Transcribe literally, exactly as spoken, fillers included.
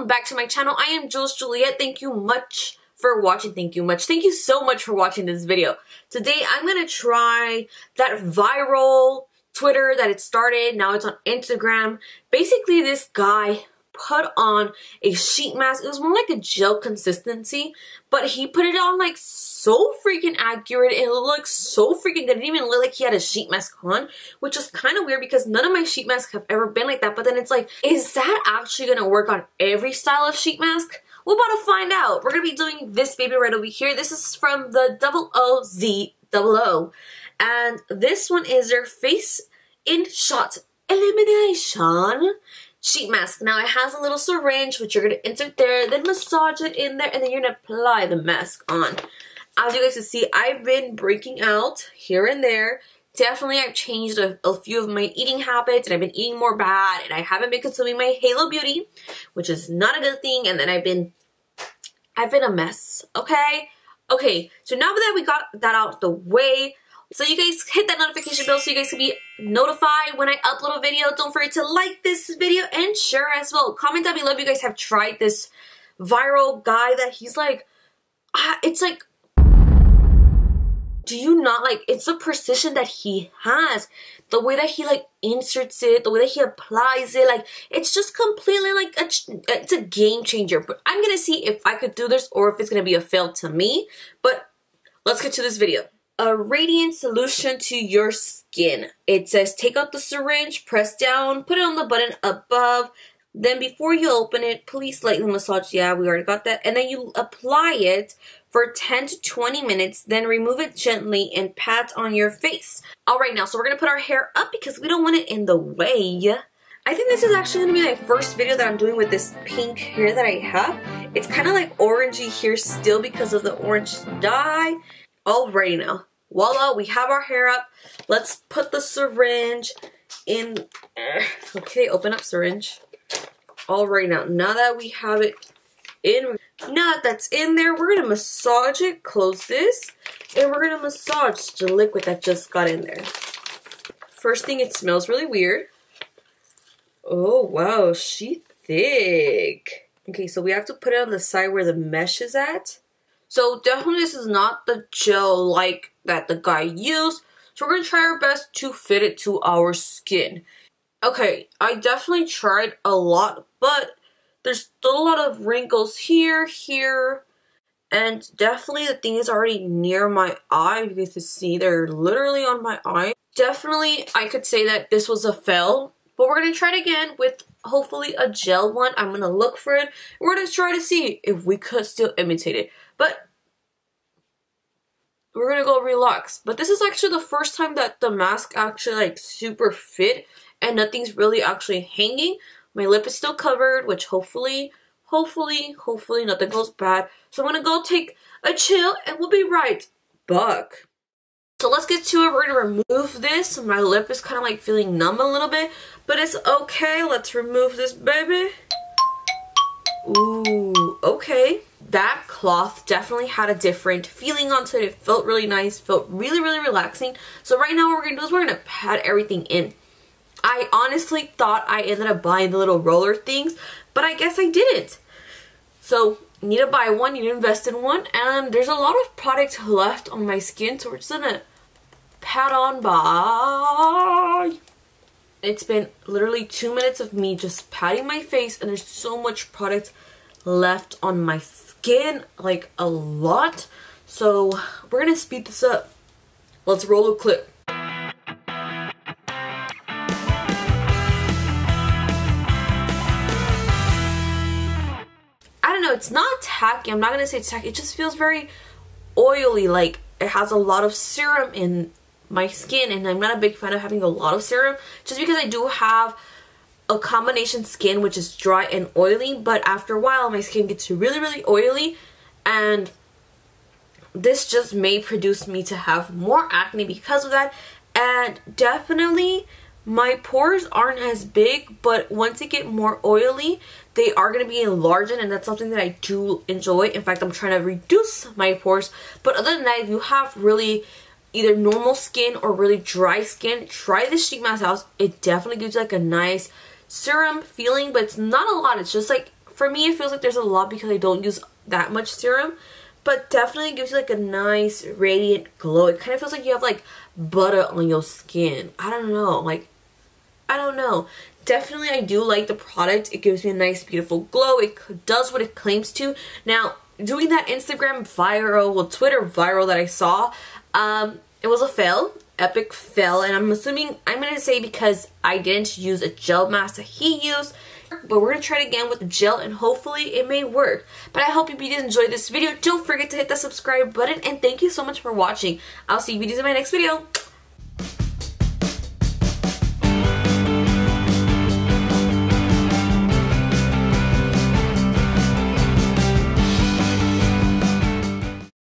welcome back to my channel. I am JewelsJulliet. Thank you much for watching. Thank you much. Thank you so much for watching this video. Today I'm gonna try that viral Twitter that it started. Now it's on Instagram. Basically, this guy put on a sheet mask. It was more like a gel consistency, but he put it on like so freaking accurate. It looked so freaking good. It didn't even look like he had a sheet mask on, which is kind of weird because none of my sheet masks have ever been like that. But then it's like, is that actually going to work on every style of sheet mask? We're about to find out. We're going to be doing this baby right over here. This is from the double oh Z double oh. And this one is their Face in Shot Elimination sheet mask. Now it has a little syringe which you're going to insert there, then massage it in there, and then you're going to apply the mask on. As you guys can see, I've been breaking out here and there. Definitely I've changed a, a few of my eating habits, and I've been eating more bad, and I haven't been consuming my Halo Beauty, which is not a good thing, and then I've been, I've been a mess, okay? Okay, so now that we got that out of the way, so you guys hit that notification bell so you guys can be notified when I upload a video. Don't forget to like this video and share as well. Comment down below if you guys have tried this viral guy that he's like, uh, it's like, do you not like, it's the precision that he has. The way that he like inserts it, the way that he applies it, like it's just completely like, a, it's a game changer. But I'm gonna see if I could do this or if it's gonna be a fail to me. But let's get to this video. A radiant solution to your skin. It says take out the syringe, press down, put it on the button above. Then before you open it, please lightly massage. Yeah, we already got that. And then you apply it for ten to twenty minutes. Then remove it gently and pat on your face. All right, now, so we're going to put our hair up because we don't want it in the way. I think this is actually going to be my first video that I'm doing with this pink hair that I have. It's kind of like orangey here still because of the orange dye. All right, now. Voila, we have our hair up. Let's put the syringe in. Okay, open up syringe. All right, now, now that we have it in, now that that's in there, we're gonna massage it, close this, and we're gonna massage the liquid that just got in there. First thing, it smells really weird. Oh, wow, she thick. Okay, so we have to put it on the side where the mesh is at. So definitely this is not the gel like that the guy used. So we're gonna try our best to fit it to our skin. Okay, I definitely tried a lot, but there's still a lot of wrinkles here, here, and definitely the thing is already near my eye. You guys can see they're literally on my eye. Definitely I could say that this was a fail, but we're gonna try it again with hopefully a gel one. I'm gonna look for it. We're gonna try to see if we could still imitate it. But we're gonna go relax. But this is actually the first time that the mask actually like super fit and nothing's really actually hanging. My lip is still covered, which hopefully, hopefully, hopefully nothing goes bad. So I'm gonna go take a chill and we'll be right back. So let's get to it. We're gonna remove this. My lip is kind of like feeling numb a little bit, but it's okay. Let's remove this, baby. Ooh, okay. That cloth definitely had a different feeling onto it. It felt really nice, felt really, really relaxing. So right now what we're gonna do is we're gonna pat everything in. I honestly thought I ended up buying the little roller things, but I guess I didn't. So you need to buy one, you need to invest in one, and there's a lot of product left on my skin, so we're just gonna pat on by. It's been literally two minutes of me just patting my face, and there's so much product left on my skin, like a lot. So we're gonna speed this up. Let's roll a clip. I don't know, it's not tacky. I'm not gonna say it's tacky. It just feels very oily, like it has a lot of serum in my skin, and I'm not a big fan of having a lot of serum just because I do have a combination skin which is dry and oily, but after a while my skin gets really really oily, and this just may produce me to have more acne because of that. And definitely my pores aren't as big, but once they get more oily they are going to be enlarging, and that's something that I do enjoy. In fact, I'm trying to reduce my pores. But other than that, if you have really either normal skin or really dry skin, try this sheet mask out. It definitely gives you like a nice serum feeling, but it's not a lot. It's just like For me, it feels like there's a lot because I don't use that much serum, but definitely gives you like a nice radiant glow. It kind of feels like you have like butter on your skin. I don't know, like, I don't know. Definitely I do like the product. It gives me a nice beautiful glow. It does what it claims to. Now, doing that Instagram viral, well, Twitter viral that I saw, um, it was a fail. Epic fail. And I'm assuming, I'm going to say because I didn't use a gel mask that he used. But we're going to try it again with the gel and hopefully it may work. But I hope you did enjoy this video. Don't forget to hit that subscribe button. And thank you so much for watching. I'll see you in my next video.